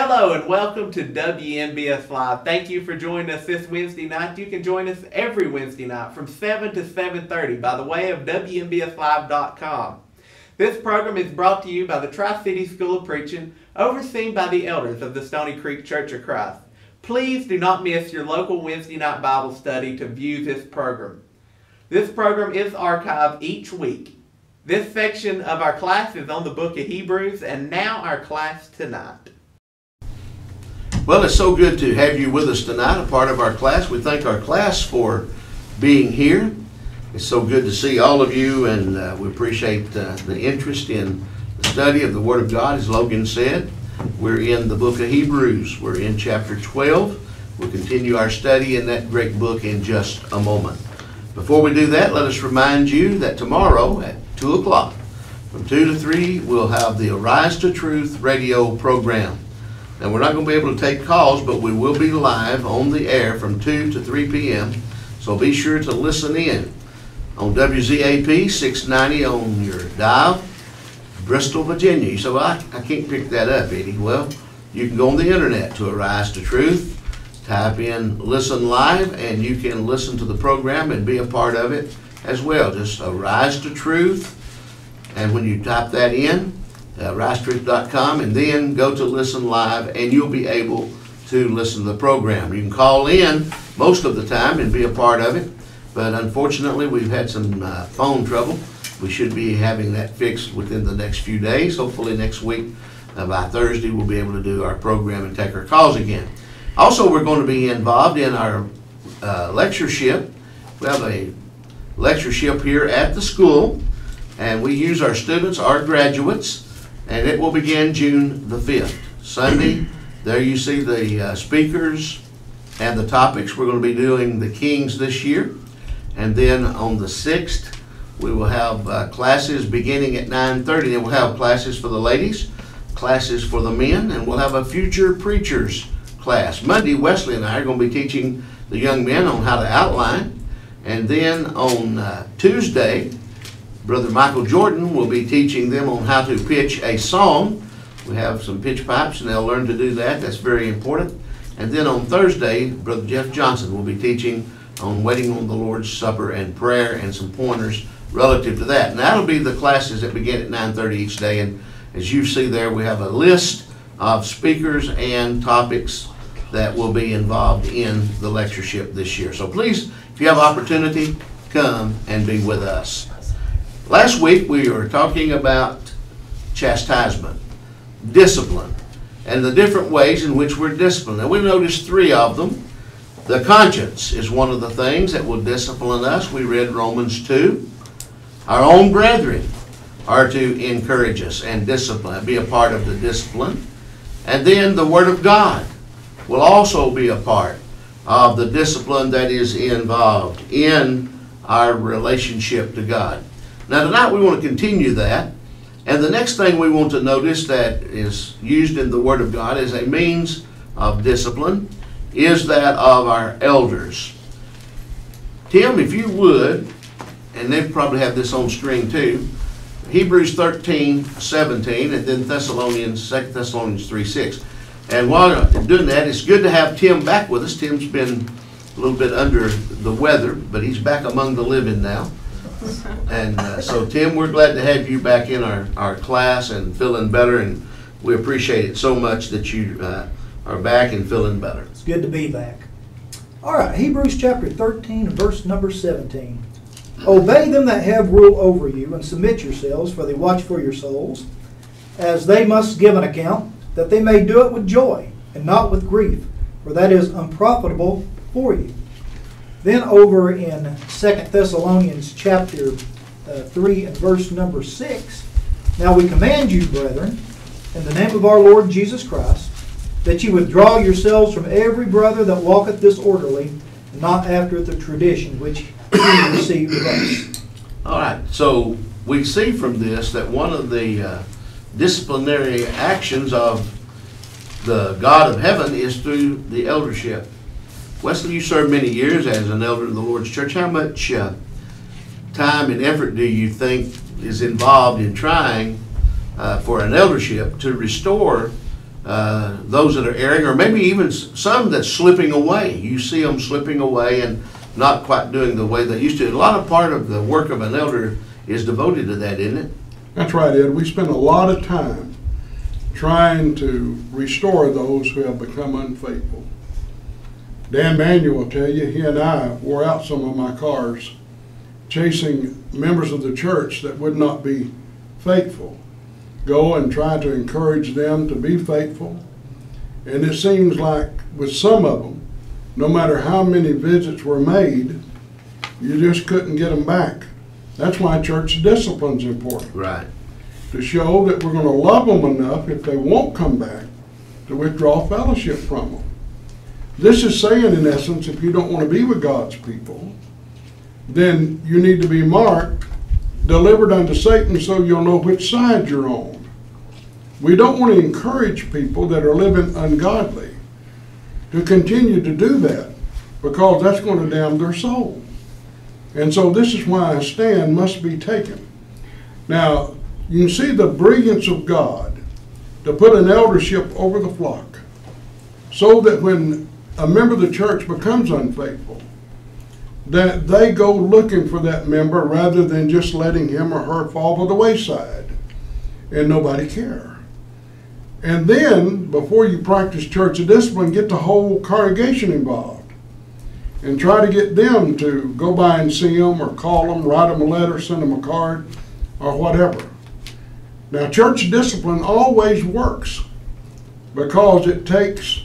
Hello and welcome to WNBS Live. Thank you for joining us this Wednesday night. You can join us every Wednesday night from 7 to 7:30 by the way of WNBSLive.com. This program is brought to you by the Tri-Cities School of Preaching, overseen by the elders of the Stony Creek Church of Christ. Please do not miss your local Wednesday night Bible study to view this program. This program is archived each week. This section of our class is on the book of Hebrews, and now our class tonight. Well, it's so good to have you with us tonight, a part of our class. We thank our class for being here. It's so good to see all of you, and we appreciate the interest in the study of the Word of God. As Logan said, we're in the book of Hebrews. We're in chapter 12. We'll continue our study in that great book in just a moment. Before we do that, let us remind you that tomorrow at 2 o'clock, from 2 to 3, we'll have the Arise to Truth radio program. Now, we're not going to be able to take calls, but we will be live on the air from 2 to 3 p.m., so be sure to listen in on WZAP 690 on your dial, Bristol, Virginia. You say, well, I can't pick that up, Eddie. Well, you can go on the internet to Arise to Truth, type in Listen Live, and you can listen to the program and be a part of it as well. Just Arise to Truth, and when you type that in, ricestrip.com, and then go to Listen Live, and you'll be able to listen to the program. You can call in most of the time and be a part of it, but unfortunately we've had some phone trouble. We should be having that fixed within the next few days. Hopefully next week, by Thursday, we'll be able to do our program and take our calls again. Also, we're going to be involved in our lectureship. We have a lectureship here at the school, and we use our students, our graduates, and it will begin June the 5th, Sunday. There you see the speakers and the topics. We're going to be doing the Kings this year. And then on the 6th, we will have classes beginning at 9:30. Then we'll have classes for the ladies, classes for the men, and we'll have a future preachers class. Monday, Wesley and I are going to be teaching the young men on how to outline. And then on Tuesday, Brother Michael Jordan will be teaching them on how to pitch a song. We have some pitch pipes, and they'll learn to do that. That's very important. And then on Thursday, Brother Jeff Johnson will be teaching on waiting on the Lord's Supper and prayer, and some pointers relative to that. And that'll be the classes that begin at 9:30 each day. And as you see there, we have a list of speakers and topics that will be involved in the lectureship this year. So please, if you have opportunity, come and be with us. Last week, we were talking about chastisement, discipline, and the different ways in which we're disciplined. Now, we noticed three of them. The conscience is one of the things that will discipline us. We read Romans 2. Our own brethren are to encourage us and discipline, be a part of the discipline. And then the Word of God will also be a part of the discipline that is involved in our relationship to God. Now, tonight we want to continue that, and the next thing we want to notice that is used in the Word of God as a means of discipline is that of our elders. Tim, if you would, and they probably have this on screen too, Hebrews 13:17, and then 2 Thessalonians 3:6. And while doing that, it's good to have Tim back with us. Tim's been a little bit under the weather, but he's back among the living now. And so, Tim, we're glad to have you back in our class and feeling better, and we appreciate it so much that you are back and feeling better. It's good to be back. All right, Hebrews chapter 13, verse number 17. Obey them that have rule over you, and submit yourselves, for they watch for your souls, as they must give an account, that they may do it with joy, and not with grief, for that is unprofitable for you. Then over in 2 Thessalonians chapter 3 and verse number 6, now we command you, brethren, in the name of our Lord Jesus Christ, that you withdraw yourselves from every brother that walketh disorderly, and not after the tradition which he received of us. All right, so we see from this that one of the disciplinary actions of the God of heaven is through the eldership. Wesley, you served many years as an elder in the Lord's church. How much time and effort do you think is involved in trying for an eldership to restore those that are erring, or maybe even some that's slipping away. You see them slipping away and not quite doing the way they used to. A lot of part of the work of an elder is devoted to that, isn't it? That's right, Ed. We spend a lot of time trying to restore those who have become unfaithful. Dan Manuel will tell you, he and I wore out some of my cars chasing members of the church that would not be faithful. Go and try to encourage them to be faithful. And it seems like with some of them, no matter how many visits were made, you just couldn't get them back. That's why church discipline's important. Right. To show that we're going to love them enough if they won't come back to withdraw fellowship from them. This is saying, in essence, if you don't want to be with God's people, then you need to be marked, delivered unto Satan, so you'll know which side you're on. We don't want to encourage people that are living ungodly to continue to do that, because that's going to damn their soul. And so this is why a stand must be taken. Now, you can see the brilliance of God to put an eldership over the flock, so that when a member of the church becomes unfaithful, that they go looking for that member rather than just letting him or her fall by the wayside and nobody care. And then, before you practice church discipline, get the whole congregation involved and try to get them to go by and see them or call them, write them a letter, send them a card, or whatever. Now, church discipline always works because it takes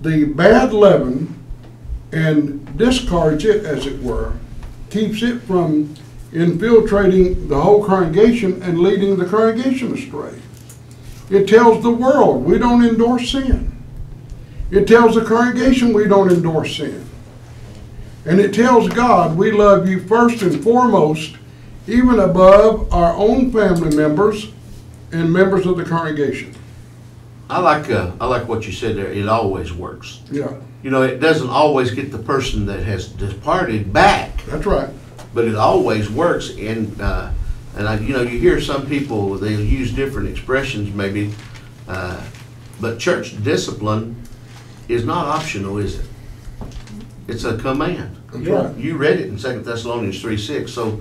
the bad leaven and discards it, as it were, keeps it from infiltrating the whole congregation and leading the congregation astray. It tells the world we don't endorse sin. It tells the congregation we don't endorse sin. And it tells God we love you first and foremost, even above our own family members and members of the congregation. I like what you said there. It always works. Yeah. You know, it doesn't always get the person that has departed back. That's right. But it always works. And you know, you hear some people, they use different expressions maybe, but church discipline is not optional, is it? It's a command. That's right. You read it in 2 Thessalonians 3:6. So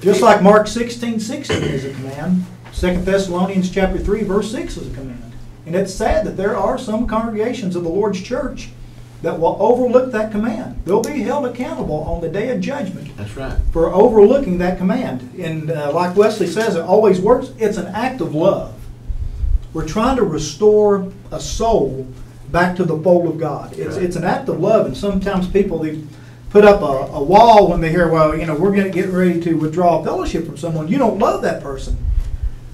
just like Mark 16:16 is a command, 2 Thessalonians chapter 3 verse 6 is a command. And it's sad that there are some congregations of the Lord's church that will overlook that command. They'll be held accountable on the day of judgment. That's right. For overlooking that command. And like Wesley says, it always works. It's an act of love. We're trying to restore a soul back to the fold of God. It's an act of love. And sometimes people, they put up a wall when they hear, well, you know, we're going to get ready to withdraw fellowship from someone. You don't love that person.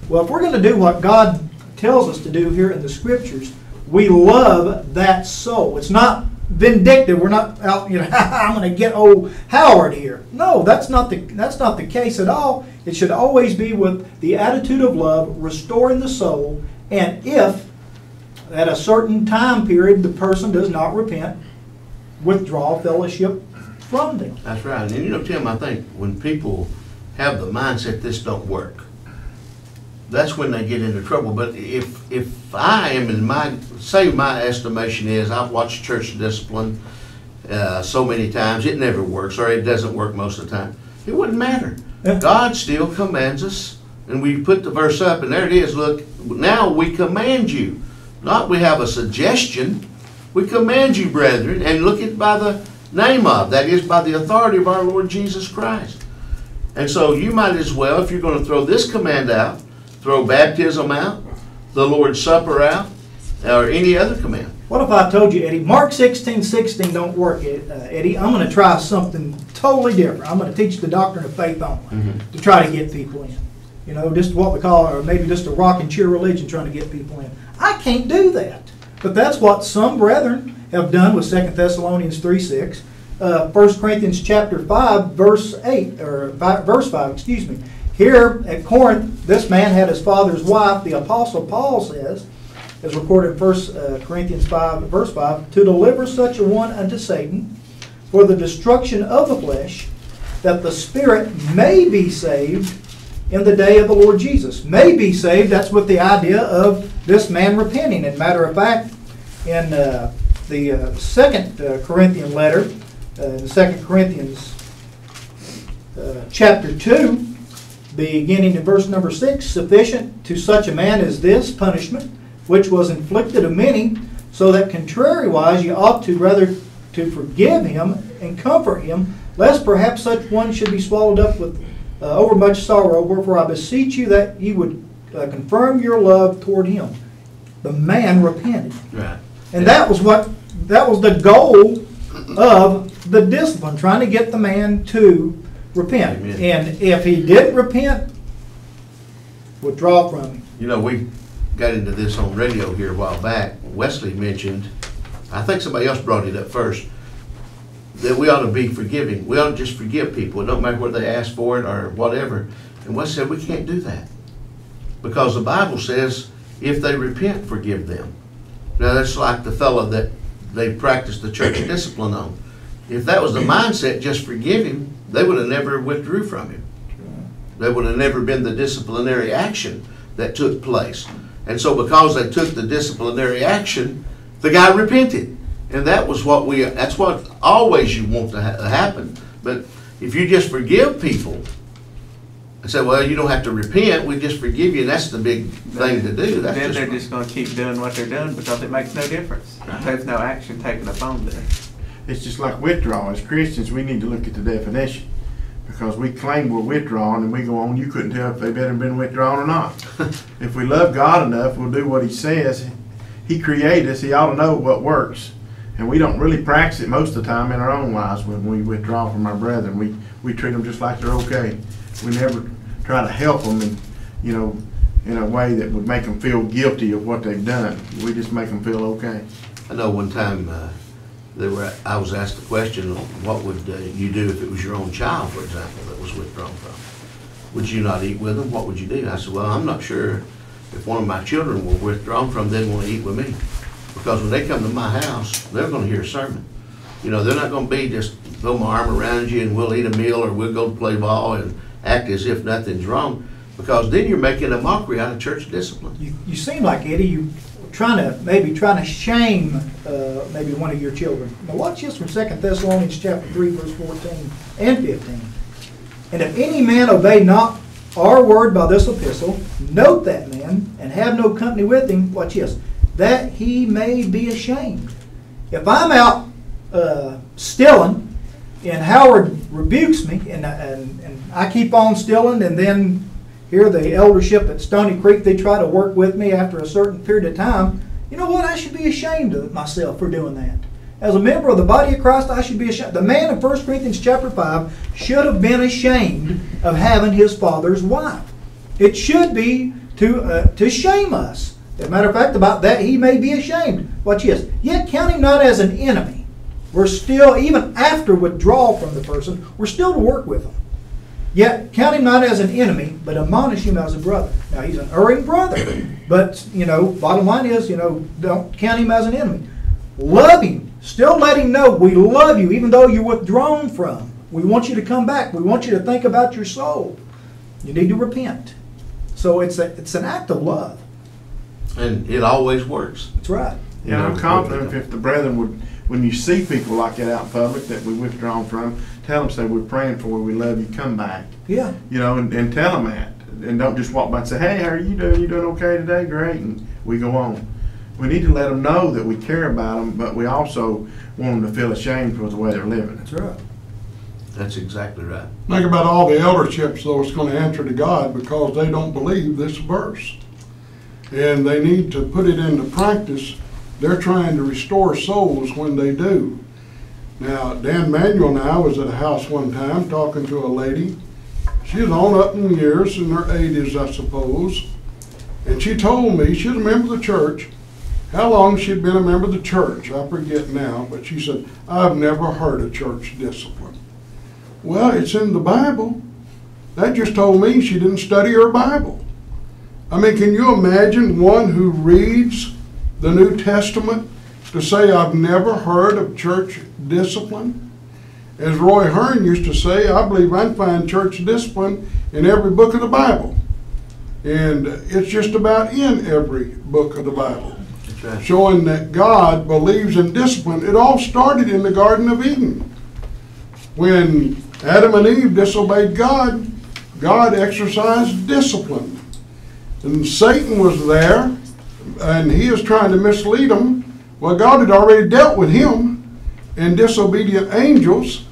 Well, if we're going to do what God tells us to do here in the Scriptures, we love that soul. It's not vindictive. We're not out, you know, I'm going to get old Howard here. No, that's not the case at all. It should always be with the attitude of love, restoring the soul. And if at a certain time period the person does not repent, withdraw fellowship from them. That's right. And you know, Tim, I think when people have the mindset this don't work, that's when they get into trouble. But if I am in my, say my estimation is, I've watched church discipline so many times, it never works, or it doesn't work most of the time. It wouldn't matter. God still commands us, and we put the verse up, and there it is. Look, now we command you. Not we have a suggestion. We command you, brethren, and look it by the name of, that is, by the authority of our Lord Jesus Christ. And so you might as well, if you're going to throw this command out, throw baptism out, the Lord's Supper out, or any other command. What if I told you, Eddie, Mark 16:16 don't work, Eddie. I'm going to try something totally different. I'm going to teach the doctrine of faith only to try to get people in. You know, just what we call, or maybe just a rock and cheer religion trying to get people in. I can't do that. But that's what some brethren have done with 2 Thessalonians 3:6, 1 Corinthians chapter 5, verse 8, or verse 5, excuse me. Here at Corinth, this man had his father's wife. The Apostle Paul says, as recorded in 1 Corinthians 5, verse 5, to deliver such a one unto Satan for the destruction of the flesh, that the spirit may be saved in the day of the Lord Jesus. May be saved, that's with the idea of this man repenting. And matter of fact, in the second Corinthian letter, in 2 Corinthians chapter 2, beginning in verse number 6, sufficient to such a man as this punishment, which was inflicted of many, so that contrariwise ye ought to rather to forgive him and comfort him, lest perhaps such one should be swallowed up with overmuch sorrow. Wherefore I beseech you that ye would confirm your love toward him. The man repented. Right. And that was the goal of the discipline, trying to get the man to repent. Amen. And if he didn't repent, withdraw from him. You know, we got into this on radio here a while back. Wesley mentioned, I think somebody else brought it up first, that we ought to be forgiving. We ought to just forgive people. It don't matter whether they ask for it or whatever. And Wesley said, we can't do that, because the Bible says, if they repent, forgive them. Now, that's like the fellow that they practiced the church discipline on. If that was the mindset, just forgive him, they would have never withdrew from him. There would have never been the disciplinary action that took place. And so because they took the disciplinary action, the guy repented. And that was what that's what always you want to happen. But if you just forgive people, I said, well, you don't have to repent. We just forgive you. And that's the big thing to do. That's then they're just going to keep doing what they're doing, because it makes no difference. Right. There's no action taken upon them. It's just like withdrawal. As Christians, we need to look at the definition, because we claim we're withdrawn and we go on. You couldn't tell if they've ever been withdrawn or not. If we love God enough, we'll do what He says. He created us. He ought to know what works. And we don't really practice it most of the time in our own lives when we withdraw from our brethren. We treat them just like they're okay. We never try to help them in a way that would make them feel guilty of what they've done. We just make them feel okay. I know one time I was asked the question, what would you do if it was your own child, for example, that was withdrawn from? Would you not eat with them? What would you do? I said, well, I'm not sure if one of my children were withdrawn from, they'd want to eat with me. Because when they come to my house, they're going to hear a sermon. You know, they're not going to be just throw my arm around you and we'll eat a meal or we'll go play ball and act as if nothing's wrong, because then you're making a mockery out of church discipline. You seem like, Eddie, you're trying to shame maybe one of your children. Now watch this from 2 Thessalonians chapter 3, verse 14 and 15. And if any man obey not our word by this epistle, note that man and have no company with him, watch this, that he may be ashamed. If I'm out stealing and Howard rebukes me and I keep on stealing, and then here the eldership at Stony Creek, they try to work with me after a certain period of time, you know what? I should be ashamed of myself for doing that. As a member of the body of Christ, I should be ashamed. The man in 1 Corinthians chapter 5 should have been ashamed of having his father's wife. It should be to shame us. As a matter of fact, about that he may be ashamed. Watch this. Yet count him not as an enemy. We're still, even after withdrawal from the person, we're still to work with him. Yet count him not as an enemy, but admonish him as a brother. Now, he's an erring brother. But, bottom line is, don't count him as an enemy. Love him. Still let him know we love you, even though you're withdrawn from. We want you to come back. We want you to think about your soul. You need to repent. So it's an act of love. And it always works. That's right. Yeah, I'm confident if the brethren would, when you see people like that out in public that we withdrawn from, tell them, say, we're praying for you, we love you, come back. Yeah. And tell them that. And don't just walk by and say, hey, how are you doing? You doing okay today? Great. And we go on. We need to let them know that we care about them, but we also want them to feel ashamed for the way they're living. That's right. That's exactly right. Think about all the elderships, though, it's going to answer to God because they don't believe this verse. And they need to put it into practice. They're trying to restore souls when they do. Now, Dan Manuel and I was at a house one time talking to a lady. She was on up in years, in her 80s, I suppose. And she told me, she was a member of the church, how long she'd been a member of the church, I forget now, but she said, I've never heard of church discipline. Well, it's in the Bible. That just told me she didn't study her Bible. I mean, can you imagine one who reads the New Testament to say, I've never heard of church discipline? As Roy Hearn used to say, I believe I find church discipline in every book of the Bible. And it's just about in every book of the Bible. Right. Showing that God believes in discipline. It all started in the Garden of Eden. When Adam and Eve disobeyed God, God exercised discipline. And Satan was there, and he is trying to mislead them. Well, God had already dealt with him and disobedient angels.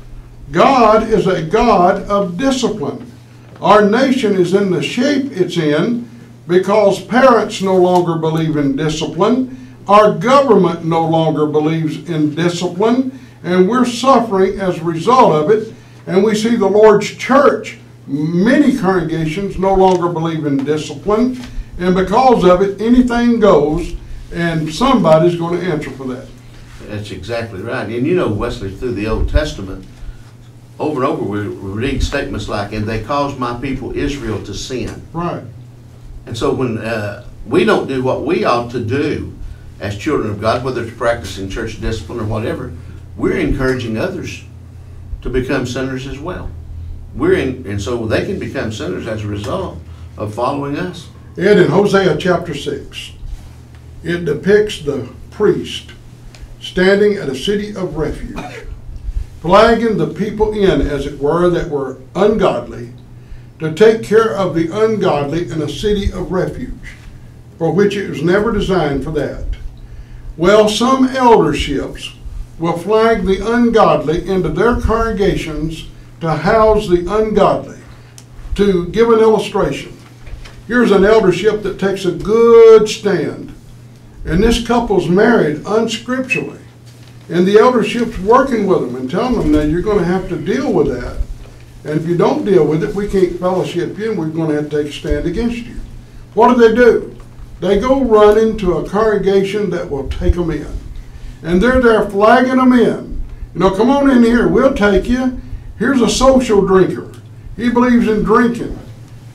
God is a God of discipline. Our nation is in the shape it's in because parents no longer believe in discipline. Our government no longer believes in discipline, and we're suffering as a result of it. And we see the Lord's church, many congregations no longer believe in discipline, and because of it, anything goes, and somebody's going to answer for that. That's exactly right. And you know, Wesley, through the Old Testament, over and over we read statements like, and they caused my people Israel to sin. Right. And so when we don't do what we ought to do as children of God, whether it's practicing church discipline or whatever, we're encouraging others to become sinners as well. And so they can become sinners as a result of following us. And in Hosea chapter 6, it depicts the priest standing at a city of refuge, flagging the people in, as it were, that were ungodly, to take care of the ungodly in a city of refuge, for which it was never designed for that. Well, some elderships will flag the ungodly into their congregations to house the ungodly. To give an illustration, here's an eldership that takes a good stand, and this couple's married unscripturally, and the eldership's working with them and telling them that you're going to have to deal with that, and if you don't deal with it, we can't fellowship you, and we're going to have to take a stand against you. What do? They go run into a congregation that will take them in, and they're there flagging them in. You know, come on in here, we'll take you. Here's a social drinker. He believes in drinking.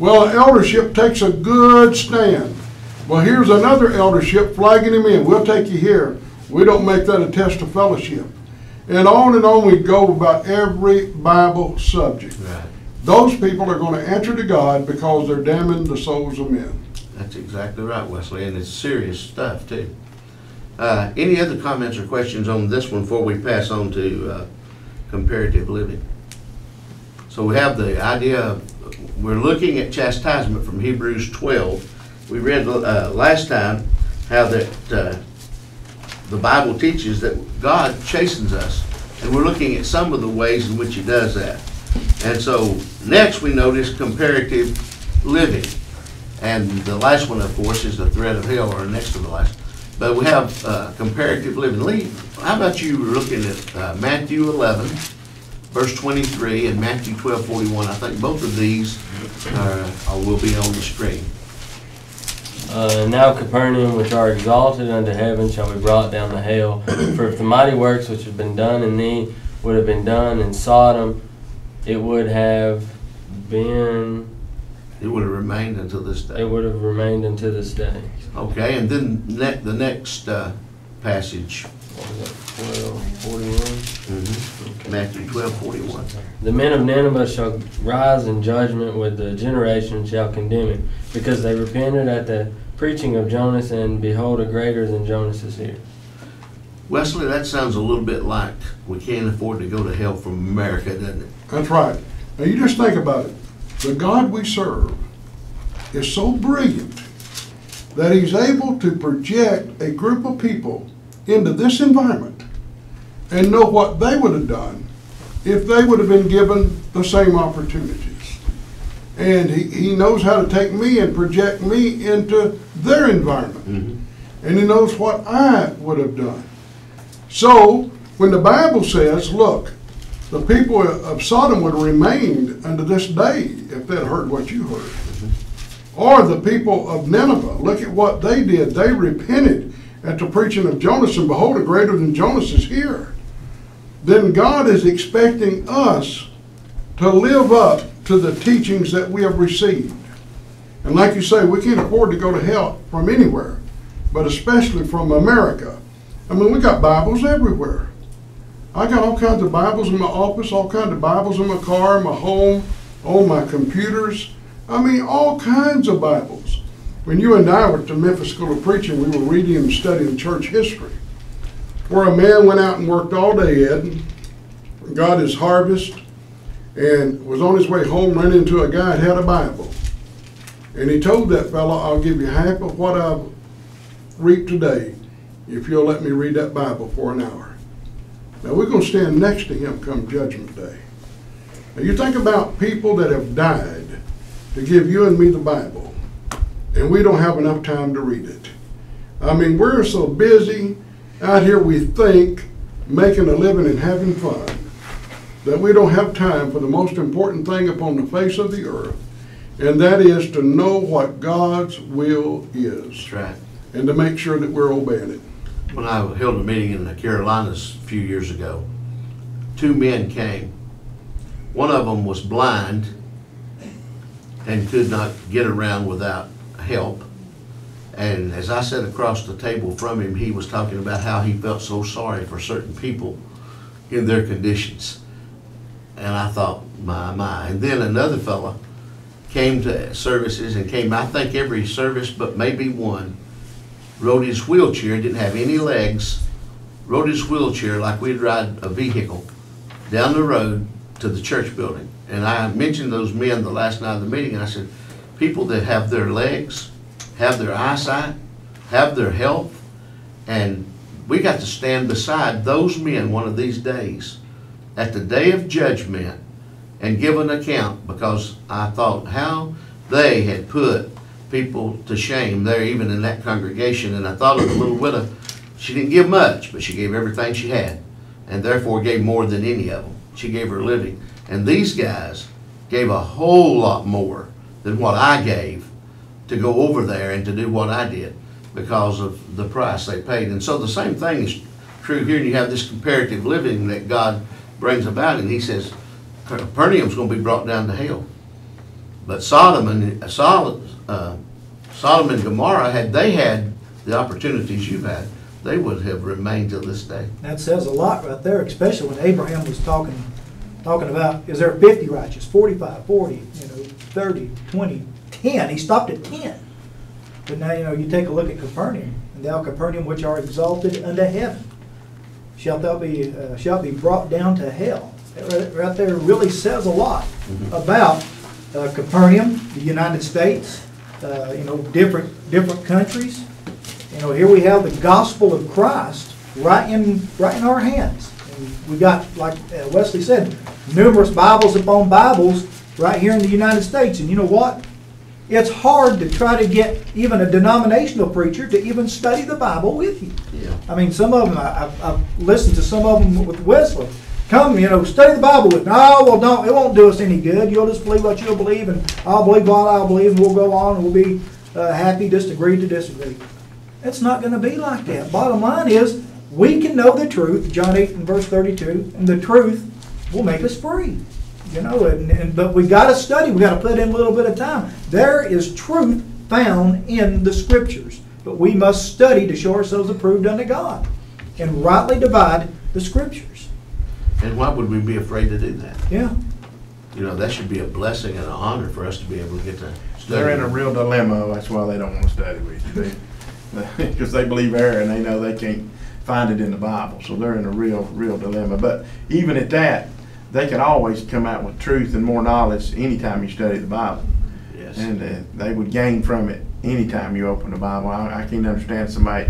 Well, eldership takes a good stand. Well, here's another eldership flagging him in. We'll take you here. We don't make that a test of fellowship. And on we go about every Bible subject. Right. Those people are going to answer to God because they're damning the souls of men. That's exactly right, Wesley, and it's serious stuff, too. Any other comments or questions on this one before we pass on to comparative living? So we have the idea of, we're looking at chastisement from Hebrews 12. We read last time how that the Bible teaches that God chastens us. And we're looking at some of the ways in which he does that. And so next we notice comparative living. And the last one, of course, is the threat of hell, or next to the last. But we have comparative living. Lee, how about you looking at Matthew 11? Verse 23 and Matthew 12:41. I think both of these will be on the screen. Now Capernaum, which are exalted unto heaven, shall be brought down to hell. For if the mighty works which have been done in thee would have been done in Sodom, it would have been. It would have remained until this day. It would have remained until this day. Okay, and then the next passage. 12:41. Mm-hmm. Okay. Matthew 12:41. The men of Nineveh shall rise in judgment with the generation, shall condemn it, because they repented at the preaching of Jonas, and behold, a greater than Jonas is here. Wesley, that sounds a little bit like we can't afford to go to hell from America, doesn't it? That's right. Now you just think about it. The God we serve is so brilliant that he's able to project a group of people into this environment and know what they would have done if they would have been given the same opportunities. And he knows how to take me and project me into their environment. Mm-hmm. And he knows what I would have done. So when the Bible says, look, the people of Sodom would have remained unto this day if they'd heard what you heard. Mm-hmm. Or the people of Nineveh, look at what they did. They repented at the preaching of Jonas, and behold, a greater than Jonas is here. Then God is expecting us to live up to the teachings that we have received. And like you say, we can't afford to go to hell from anywhere, but especially from America. I mean, we got Bibles everywhere. I got all kinds of Bibles in my office, all kinds of Bibles in my car, in my home, on my computers. I mean, all kinds of Bibles. When you and I were at the Memphis School of Preaching, we were reading and studying church history, where a man went out and worked all day, Ed, got his harvest, and was on his way home, ran into a guy that had a Bible. And he told that fellow, I'll give you half of what I've reaped today if you'll let me read that Bible for an hour. Now, we're going to stand next to him come Judgment Day. Now, you think about people that have died to give you and me the Bible, and we don't have enough time to read it. I mean, we're so busy out here, we think, making a living and having fun, that we don't have time for the most important thing upon the face of the earth, and that is to know what God's will is. That's right. And to make sure that we're obeying it. When I held a meeting in the Carolinas a few years ago, two men came. One of them was blind and could not get around without help. And as I sat across the table from him, he was talking about how he felt so sorry for certain people in their conditions. And I thought, my, my. And then another fella came to services and came, I think every service but maybe one, rode his wheelchair, didn't have any legs, rode his wheelchair like we'd ride a vehicle down the road to the church building. And I mentioned those men the last night of the meeting, and I said, people that have their legs, have their eyesight, have their health, and we got to stand beside those men one of these days at the day of judgment and give an account, because I thought how they had put people to shame there, even in that congregation. And I thought of the little widow. She didn't give much, but she gave everything she had, and therefore gave more than any of them. She gave her living. And these guys gave a whole lot more than what I gave to go over there and to do what I did because of the price they paid. And so the same thing is true here. And you have this comparative living that God brings about, and he says Capernaum's going to be brought down to hell. But Sodom and Gomorrah, had they had the opportunities you've had, they would have remained till this day. That says a lot right there, especially when Abraham was talking about, is there 50 righteous, 45, 40, 30, 20, 10. He stopped at 10. But now, you take a look at Capernaum. And thou, Capernaum, which art exalted unto heaven, shalt be brought down to hell. That right there really says a lot about Capernaum, the United States, different countries. Here we have the gospel of Christ right in our hands. And we got, like Wesley said, numerous Bibles upon Bibles right here in the United States. And you know what? It's hard to try to get even a denominational preacher to even study the Bible with you. Yeah. I mean, some of them, I've listened to some of them with Wesley. Come, study the Bible with me. Oh, well, don't. It won't do us any good. You'll just believe what you'll believe, and I'll believe what I'll believe, and we'll go on, and we'll be happy, just agree to disagree. It's not going to be like that. Bottom line is, we can know the truth, John 8 and verse 32, and the truth will make us free. But we got to study. We got to put in a little bit of time. There is truth found in the Scriptures, but we must study to show ourselves approved unto God, and rightly divide the Scriptures. And why would we be afraid to do that? Yeah. That should be a blessing and an honor for us to be able to get to study. They're in a real dilemma. That's why they don't want to study with you. Because they believe error and they know they can't find it in the Bible. So they're in a real, real dilemma. But even at that, they can always come out with truth and more knowledge anytime you study the Bible. Yes. And they would gain from it anytime you open the Bible. I can't understand somebody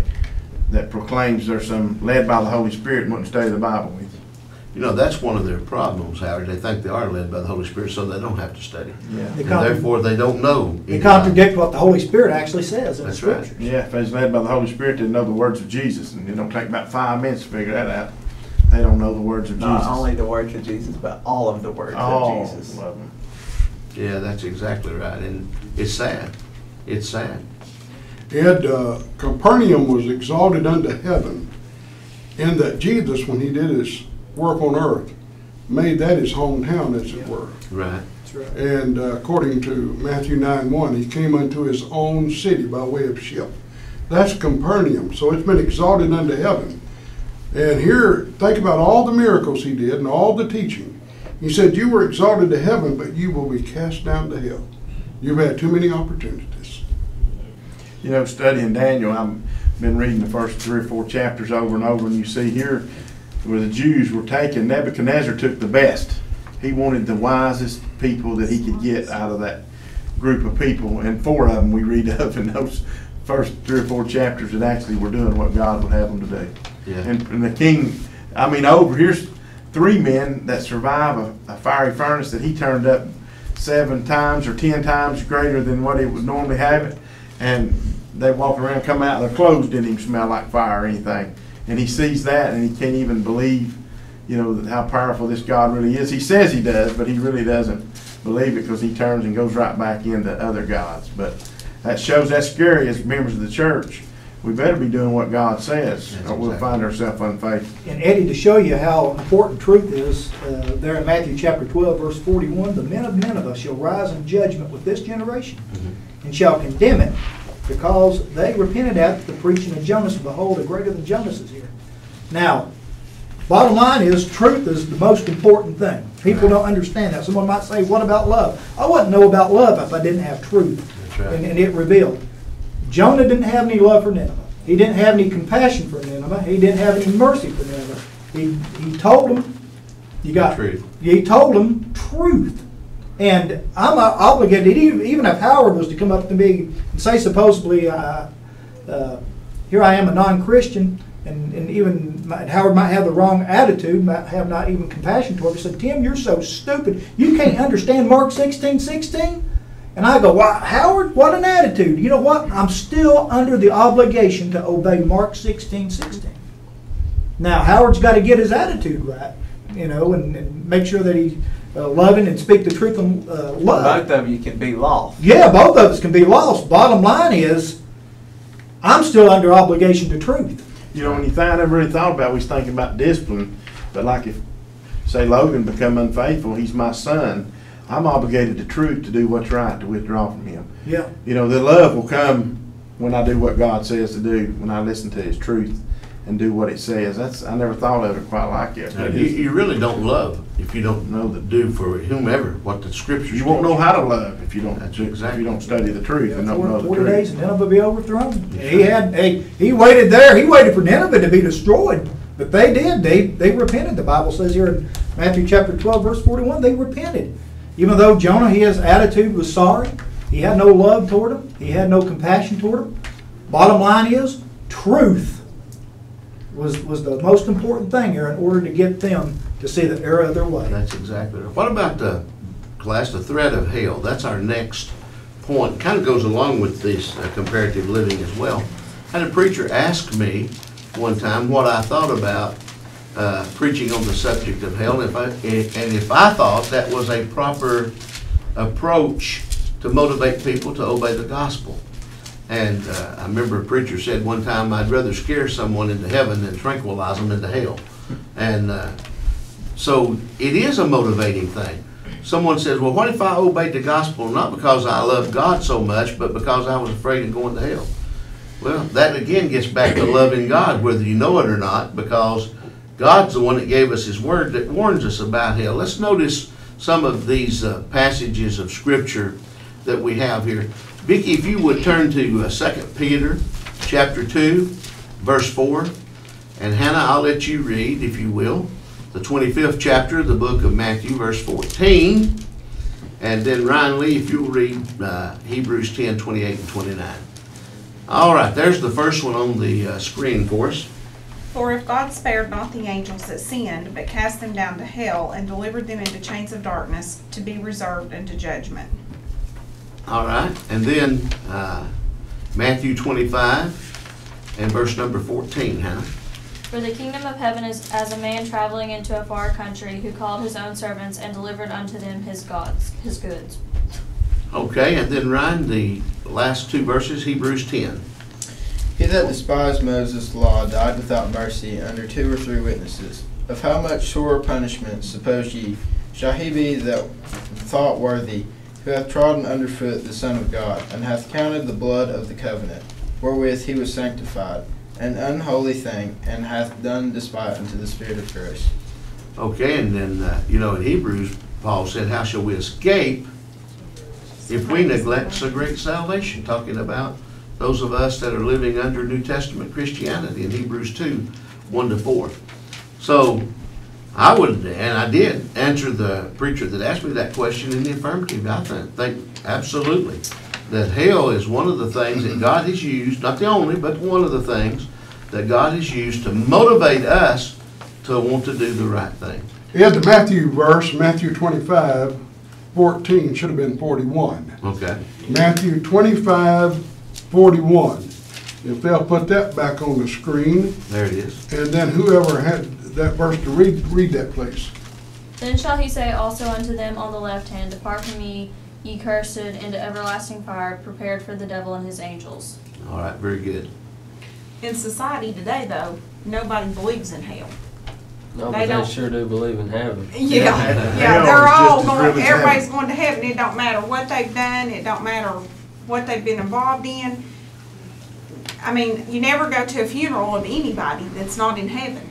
that proclaims they're some led by the Holy Spirit and wouldn't study the Bible with you. That's one of their problems, Howard. They think they are led by the Holy Spirit, so they don't have to study. Yeah. Therefore, they don't know. They contradict what the Holy Spirit actually says in the Scriptures. Right. Yeah, if they're led by the Holy Spirit, they know the words of Jesus, and it don't take about 5 minutes to figure that out. They don't know the words of Jesus. Not only the words of Jesus, but all of the words of Jesus. Love them. Yeah, that's exactly right, and it's sad. It's sad. Ed, Capernaum was exalted unto heaven, in that Jesus, when he did his work on earth, made that his hometown, as it were. Right. That's right. And according to Matthew 9:1, he came unto his own city by way of ship. That's Capernaum, so it's been exalted unto heaven. And here, think about all the miracles he did and all the teaching. He said, you were exalted to heaven, but you will be cast down to hell. You've had too many opportunities. You know, studying Daniel, I've been reading the first 3 or 4 chapters over and over, and you see here where the Jews were taken, Nebuchadnezzar took the best. He wanted the wisest people that he could get out of that group of people, and 4 of them we read of in those first 3 or 4 chapters that actually were doing what God would have them to do. Yeah. And the king, I mean, over here's 3 men that survive a fiery furnace that he turned up 7 times or 10 times greater than what it would normally have it, and they walk around, come out, their clothes didn't even smell like fire or anything. And he sees that, and he can't even believe, you know, how powerful this God really is. He says he does, but he really doesn't believe it, because he turns and goes right back into other gods. But that shows that's scary as members of the church. We better be doing what God says, that's or we'll exactly. find ourselves unfaithful. And Eddie, to show you how important truth is, there in Matthew chapter 12, verse 41, the men of Nineveh shall rise in judgment with this generation, and shall condemn it, because they repented after the preaching of Jonas. Behold, a greater than Jonas is here. Now, bottom line is, truth is the most important thing. People don't understand that. Someone might say, what about love? I wouldn't know about love if I didn't have truth. That's right. And it revealed. Jonah didn't have any love for Nineveh. He didn't have any compassion for Nineveh. He didn't have any mercy for Nineveh. He told them, you got truth. He told them truth. And I'm obligated, even if Howard was to come up to me and say, supposedly, here I am, a non-Christian, and even Howard might have the wrong attitude, might have not even compassion toward me, said, Tim, you're so stupid. You can't understand Mark 16:16? And I go, wow, Howard, what an attitude. You know what? I'm still under the obligation to obey Mark 16:16. Now, Howard's got to get his attitude right, you know, and make sure that he... loving and speak the truth in love. Both of you can be lost. Yeah, both of us can be lost. Bottom line is, I'm still under obligation to truth. You know, when you think, I never really thought about it, we was thinking about discipline, but like if, say, Logan become unfaithful, he's my son, I'm obligated to truth to do what's right, to withdraw from him. Yeah. You know, the love will come when I do what God says to do, when I listen to his truth and do what it says. That's, I never thought of it quite like that. No, you really don't love if you don't know the do for whomever what the scriptures. You won't know how to love if you don't. That's exactly. If you don't study the truth and don't know the truth. 40 days and Nineveh be overthrown. Yeah. He waited there. He waited for Nineveh to be destroyed, but they did. They repented. The Bible says here in Matthew chapter 12, verse 41, they repented. Even though Jonah, his attitude was sorry. He had no love toward him. He had no compassion toward him. Bottom line is truth. Was the most important thing here in order to get them to see the error of their way. That's exactly right. What about the class, the threat of hell? That's our next point. Kind of goes along with this comparative living as well. I had a preacher ask me one time what I thought about preaching on the subject of hell, and if I thought that was a proper approach to motivate people to obey the gospel. And I remember a preacher said one time, I'd rather scare someone into heaven than tranquilize them into hell. And so it is a motivating thing. Someone says, well, what if I obeyed the gospel not because I love God so much, but because I was afraid of going to hell? Well, that again gets back to loving God, whether you know it or not, because God's the one that gave us his word that warns us about hell. Let's notice some of these passages of scripture that we have here. Vicki, if you would turn to 2 Peter chapter 2, verse 4. And Hannah, I'll let you read, if you will, the 25th chapter of the book of Matthew, verse 14. And then Ryan Lee, if you'll read Hebrews 10, 28 and 29. All right, there's the first one on the screen for us. For if God spared not the angels that sinned, but cast them down to hell and delivered them into chains of darkness to be reserved unto judgment. All right, and then Matthew 25 and verse number 14, Hannah. For the kingdom of heaven is as a man traveling into a far country, who called his own servants and delivered unto them his goods. Okay, and then Ryan, the last 2 verses, Hebrews 10. He that despised Moses' law died without mercy under 2 or 3 witnesses. Of how much sore punishment, suppose ye, shall he be that thought worthy, who hath trodden underfoot the Son of God, and hath counted the blood of the covenant, wherewith he was sanctified, an unholy thing, and hath done despite unto the Spirit of Christ. Okay, and then, you know, in Hebrews, Paul said, how shall we escape if we neglect so great salvation, talking about those of us that are living under New Testament Christianity in Hebrews 2:1-4. So I would, and I did, answer the preacher that asked me that question in the affirmative. I think absolutely that hell is one of the things that God has used, not the only, but one of the things that God has used to motivate us to want to do the right thing. Yeah, the Matthew verse, Matthew 25:14, should have been 41. Okay. Matthew 25:41. If they'll put that back on the screen. There it is. And then whoever had that verse to read that, please. Then shall he say also unto them on the left hand, Depart from me, ye cursed, into everlasting fire, prepared for the devil and his angels. All right, very good. In society today, though, nobody believes in hell. No, but they sure do believe in heaven. Yeah, yeah, they're all going, everybody's going to heaven. It don't matter what they've done. It don't matter what they've been involved in. I mean, you never go to a funeral of anybody that's not in heaven.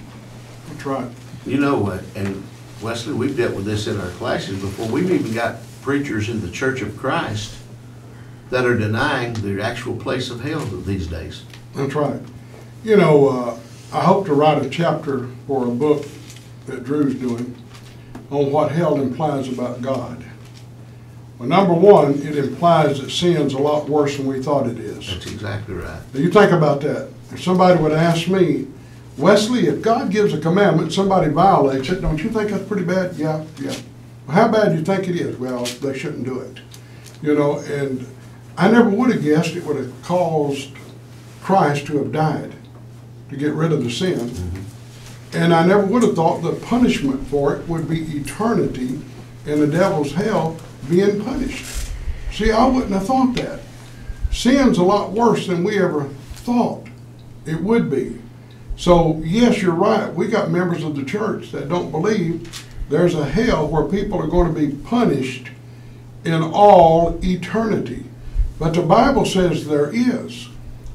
That's right. You know what, and Wesley, we've dealt with this in our classes before. We've even got preachers in the Church of Christ that are denying the actual place of hell these days. That's right. You know, I hope to write a chapter for a book that Drew's doing on what hell implies about God. Well, number one, it implies that sin's a lot worse than we thought it is. That's exactly right. Now, you think about that. If somebody would ask me, Wesley, if God gives a commandment, somebody violates it, don't you think that's pretty bad? Yeah, yeah. Well, how bad do you think it is? Well, they shouldn't do it. You know, and I never would have guessed it would have caused Christ to have died to get rid of the sin. Mm-hmm. And I never would have thought the punishment for it would be eternity in the devil's hell being punished. See, I wouldn't have thought that. Sin's a lot worse than we ever thought it would be. So, yes, you're right. We got members of the church that don't believe there's a hell where people are going to be punished in all eternity. But the Bible says there is.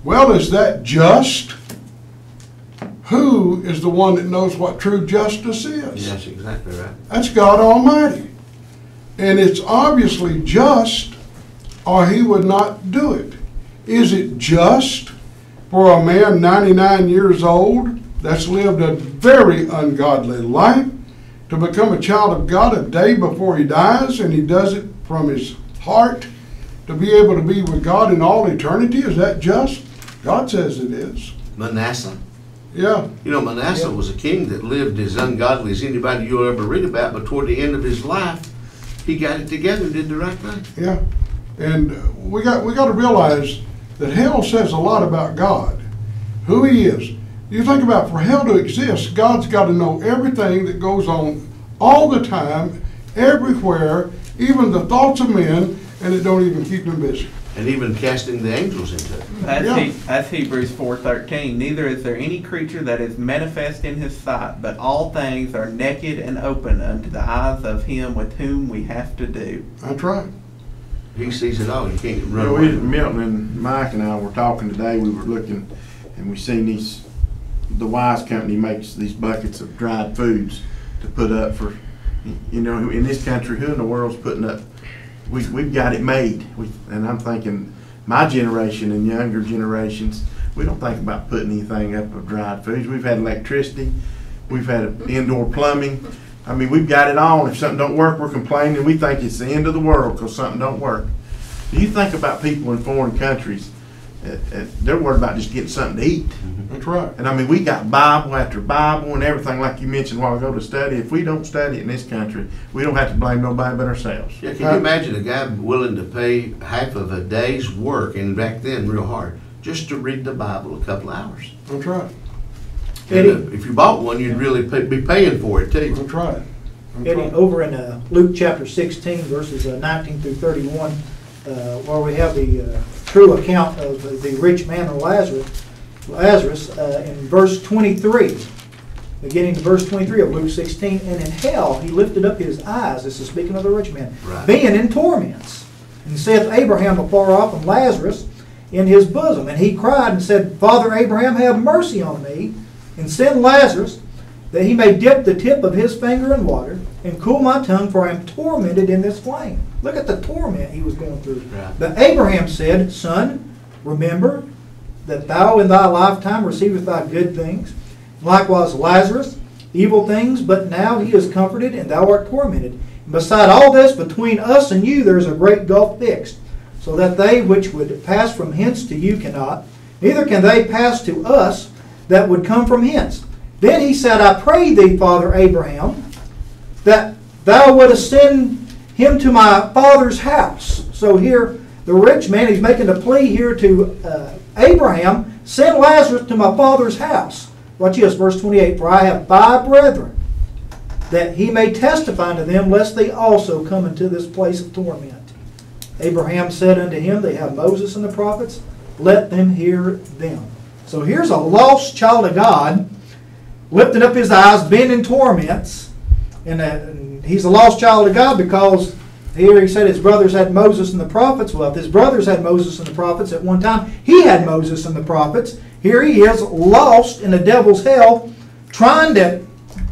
Well, is that just? Who is the one that knows what true justice is? That's exactly right. That's God Almighty. And it's obviously just, or he would not do it. Is it just for a man 99 years old that's lived a very ungodly life to become a child of God a day before he dies, and he does it from his heart to be able to be with God in all eternity? Is that just? God says it is. Manasseh. Yeah. You know, Manasseh was a king that lived as ungodly as anybody you'll ever read about, but toward the end of his life, he got it together and did the right thing. Yeah. And we got to realize that hell says a lot about God, who he is. You think about, for hell to exist, God's got to know everything that goes on all the time, everywhere, even the thoughts of men, and it don't even keep them busy. And even casting the angels into it. That's, that's Hebrews 4:13. Neither is there any creature that is manifest in his sight, but all things are naked and open unto the eyes of him with whom we have to do. That's right. He sees it all. He can't run away. Milton and Mike and I were talking today. We were looking, and we seen these. The Wise Company makes these buckets of dried foods to put up for, you know, in this country, who in the world's putting up? We've got it made, and I'm thinking my generation and younger generations, we don't think about putting anything up of dried foods. We've had electricity, we've had indoor plumbing. I mean, we've got it all. If something don't work, we're complaining. We think it's the end of the world because something don't work. Do you think about people in foreign countries? They're worried about just getting something to eat. Mm-hmm. That's right. And I mean, we got Bible after Bible and everything, like you mentioned a while ago, to study. If we don't study it in this country, we don't have to blame nobody but ourselves. Yeah, can you imagine a guy willing to pay half of a day's work, and back then real hard, just to read the Bible a couple hours? That's right. Eddie, if you bought one, you'd really be paying for it too. That's right. That's Eddie, right. Over in Luke chapter 16, verses 19 through 31, where we have the true account of the rich man and Lazarus in verse 23, beginning to verse 23 of Luke 16. And in hell he lifted up his eyes, this is speaking of the rich man, being in torments, and saith, Abraham afar off, and Lazarus in his bosom. And he cried and said, Father Abraham, have mercy on me, and send Lazarus that he may dip the tip of his finger in water and cool my tongue, for I am tormented in this flame. Look at the torment he was going through. Right. But Abraham said, Son, remember that thou in thy lifetime receivest thy good things, likewise Lazarus, evil things, but now he is comforted and thou art tormented. And beside all this, between us and you there is a great gulf fixed, so that they which would pass from hence to you cannot, neither can they pass to us that would come from hence. Then he said, I pray thee, Father Abraham, that thou wouldest send him to my father's house. So here, the rich man, he's making a plea here to Abraham, send Lazarus to my father's house. Watch this, verse 28, for I have five brethren, that he may testify unto them, lest they also come into this place of torment. Abraham said unto him, they have Moses and the prophets, let them hear them. So here's a lost child of God, lifting up his eyes, been in torments, and he's a lost child of God because here he said his brothers had Moses and the prophets. Well, if his brothers had Moses and the prophets at one time, he had Moses and the prophets. Here he is lost in the devil's hell, trying to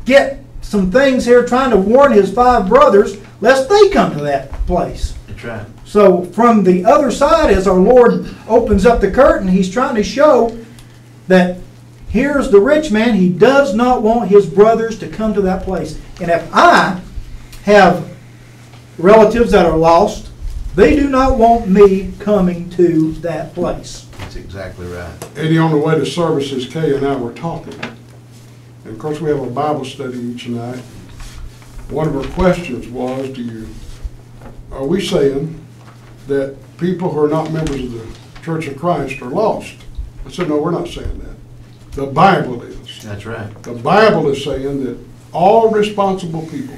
get some things here, trying to warn his five brothers lest they come to that place. That's right. So from the other side, as our Lord opens up the curtain, he's trying to show that here's the rich man. He does not want his brothers to come to that place. And if I have relatives that are lost, they do not want me coming to that place. That's exactly right. Eddie, on the way to services, Kay and I were talking. And of course, we have a Bible study each night. One of her questions was, are we saying that people who are not members of the Church of Christ are lost? I said, no, we're not saying that. The Bible is. That's right. The Bible is saying that all responsible people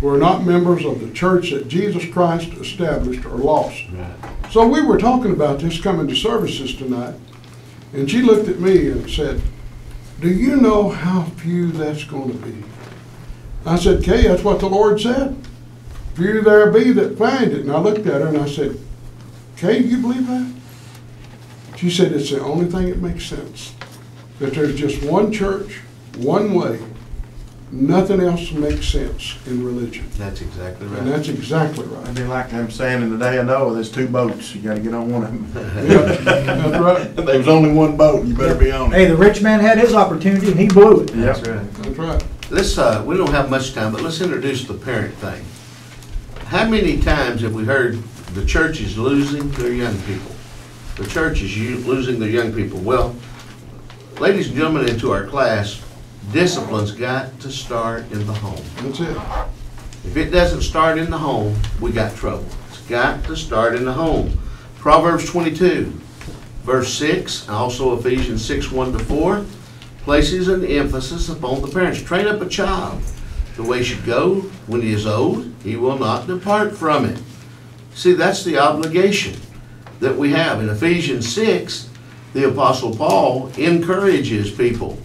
who are not members of the church that Jesus Christ established are lost. Right. So we were talking about this coming to services tonight, and she looked at me and said, do you know how few that's going to be? I said, Kay, that's what the Lord said. Few there be that find it. And I looked at her and I said, Kay, do you believe that? She said, it's the only thing that makes sense. That there's just one church, one way. Nothing else makes sense in religion. That's exactly right. And that's exactly right. It'd be like I'm saying in the day of Noah, there's two boats. You got to get on one of them. Yep. That's right. There was only one boat. You better be on it. Hey, the rich man had his opportunity and he blew it. Yep. That's right. That's right. Let's. We don't have much time, but let's introduce the parent thing. How many times have we heard the church is losing their young people? The church is losing their young people. Well, ladies and gentlemen, into our class, discipline's got to start in the home. That's it. If it doesn't start in the home, we got trouble. It's got to start in the home. Proverbs 22, verse 6, also Ephesians 6, 1 to 4, places an emphasis upon the parents. Train up a child the way he should go. When he is old, he will not depart from it. See, that's the obligation that we have. In Ephesians 6, the Apostle Paul encourages people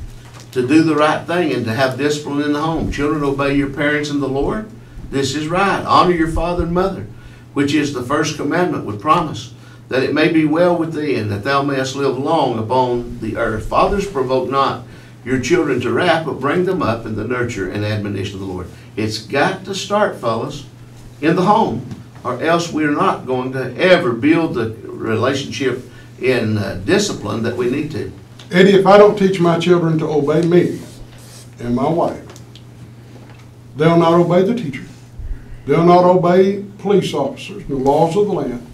to do the right thing and to have discipline in the home. Children, obey your parents in the Lord. This is right. Honor your father and mother, which is the first commandment with promise, that it may be well with thee and that thou mayest live long upon the earth. Fathers, provoke not your children to wrath, but bring them up in the nurture and admonition of the Lord. It's got to start, fellas, in the home, or else we're not going to ever build the relationship in discipline that we need to. Eddie, if I don't teach my children to obey me and my wife, they'll not obey the teacher. They'll not obey police officers, the laws of the land,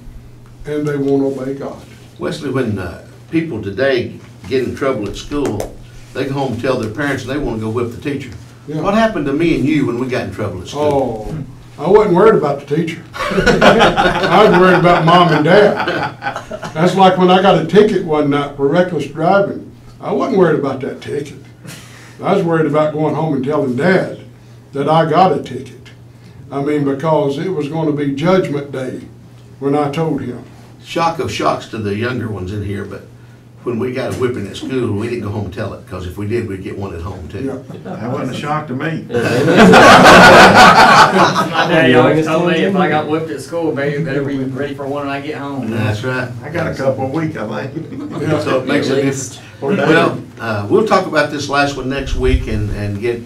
and they won't obey God. Wesley, when people today get in trouble at school, they go home and tell their parents and they want to go whip the teacher. Yeah. What happened to me and you when we got in trouble at school? Oh. I wasn't worried about the teacher. I was worried about mom and dad. That's like when I got a ticket one night for reckless driving. I wasn't worried about that ticket. I was worried about going home and telling dad that I got a ticket. I mean, because it was going to be judgment day when I told him. Shock of shocks to the younger ones in here, but when we got a whipping at school, we didn't go home and tell it, because if we did, we'd get one at home too. Yeah. That wasn't a shock to me. My daddy always told me if I got whipped at school, baby, better be ready for one when I get home. That's right. I got a couple a week, I think. So it makes a difference. Well, we'll talk about this last one next week and get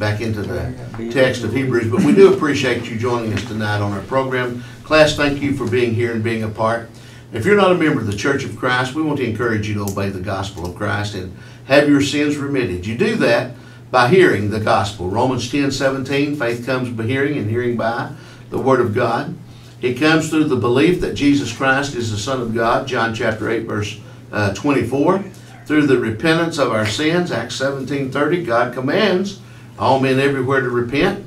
back into the text of Hebrews. But we do appreciate you joining us tonight on our program. Class, thank you for being here and being a part. If you're not a member of the Church of Christ, we want to encourage you to obey the gospel of Christ and have your sins remitted. You do that by hearing the gospel. Romans 10:17, faith comes by hearing, and hearing by the word of God. It comes through the belief that Jesus Christ is the Son of God, John chapter 8, verse 24. Through the repentance of our sins, Acts 17:30, God commands all men everywhere to repent.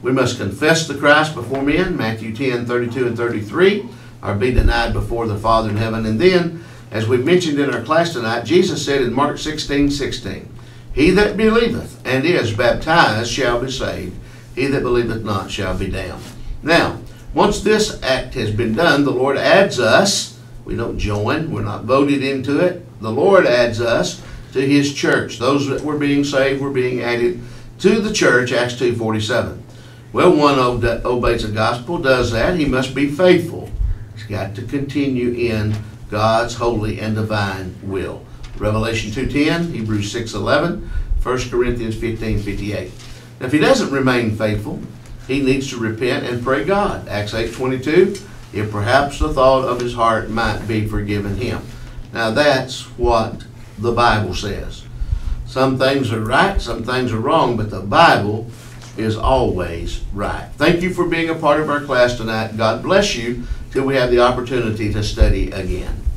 We must confess the Christ before men, Matthew 10:32 and 33. Or be denied before the Father in heaven. And then, as we mentioned in our class tonight, Jesus said in Mark 16:16, he that believeth and is baptized shall be saved. He that believeth not shall be damned. Now, once this act has been done, the Lord adds us. We don't join. We're not voted into it. The Lord adds us to his church. Those that were being saved were being added to the church, Acts 2:47. Well, one obeys the gospel, does that. He must be faithful. He's got to continue in God's holy and divine will. Revelation 2:10, Hebrews 6:11, 1 Corinthians 15:58. Now, if he doesn't remain faithful, he needs to repent and pray God. Acts 8:22, if perhaps the thought of his heart might be forgiven him. Now, that's what the Bible says. Some things are right, some things are wrong, but the Bible is always right. Thank you for being a part of our class tonight. God bless you till we have the opportunity to study again.